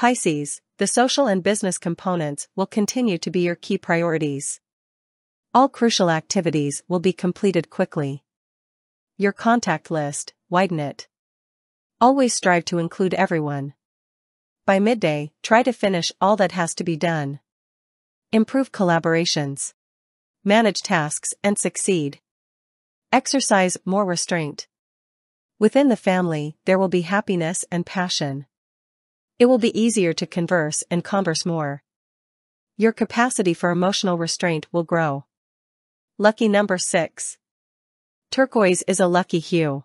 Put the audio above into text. Pisces, the social and business components will continue to be your key priorities. All crucial activities will be completed quickly. Your contact list, widen it. Always strive to include everyone. By midday, try to finish all that has to be done. Improve collaborations. Manage tasks and succeed. Exercise more restraint. Within the family, there will be happiness and passion. It will be easier to converse and converse more. Your capacity for emotional restraint will grow. Lucky number 6. Turquoise is a lucky hue.